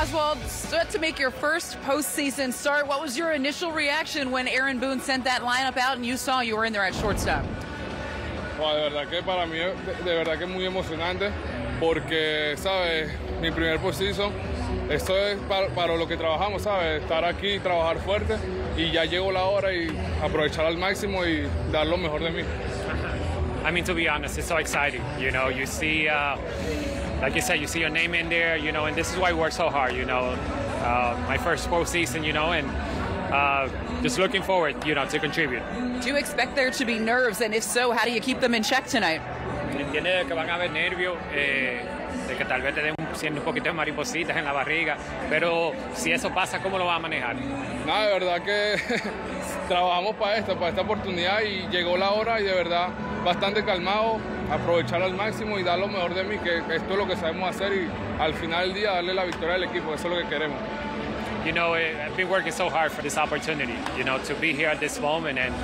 Oswald, to make your first postseason start, what was your initial reaction when Aaron Boone sent that lineup out and you saw you were in there at shortstop? Wow, de verdad que para mí, de verdad que es muy emocionante porque, ¿sabes? Mi primer postseason, esto es para lo que trabajamos, ¿sabes? Estar aquí, trabajar fuerte y ya llegó la hora y aprovechar al máximo y dar lo mejor de mí. I mean, to be honest, it's so exciting. You know, you see, like you said, you see your name in there, you know, and this is why we work so hard, you know. My first postseason, you know, and just looking forward, you know, to contribute. Do you expect there to be nerves, and if so, how do you keep them in check tonight? Entiende que van a haber nervios, de que tal vez te den un poquito de maripositas en la barriga, pero si eso pasa, ¿cómo lo vas a manejar? No, de verdad que trabajamos para esta oportunidad y llegó la hora y de verdad bastante calmado, aprovechar al máximo y dar lo mejor de mí, que esto es lo que sabemos hacer y al final del día darle la victoria al equipo, eso es lo que queremos. You know, I've been working so hard for this opportunity, you know, to be here at this moment, and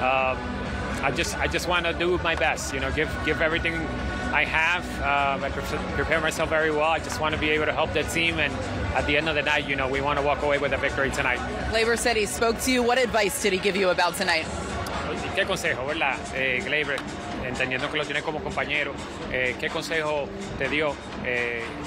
I just want to do my best, you know, give everything I have. I prepare myself very well. I just want to be able to help the team, and at the end of the night, you know, we want to walk away with a victory tonight. Flavor said he spoke to you. What advice did he give you about tonight? ¿Qué consejo, verdad, Glaber, entendiendo que lo tienes como compañero, qué consejo te dio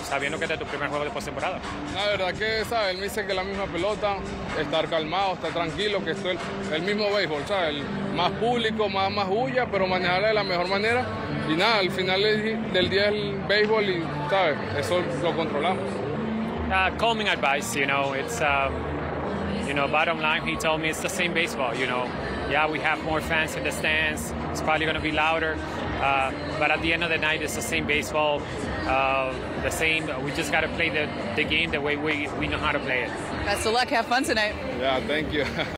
sabiendo que este es tu primer juego de postemporada? La verdad que, ¿sabes? Él me dice que la misma pelota, estar calmado, estar tranquilo, que esto es el mismo béisbol, ¿sabes? El más público, más bulla, pero manejarla de la mejor manera. Y nada, al final del día es el béisbol y, ¿sabes? Eso lo controlamos. Calming advice, you know, it's... You know, bottom line, he told me it's the same baseball, you know. Yeah, we have more fans in the stands. It's probably going to be louder. But at the end of the night, it's the same baseball, the same. We just got to play the game the way we know how to play it. Best of luck. Have fun tonight. Yeah, thank you.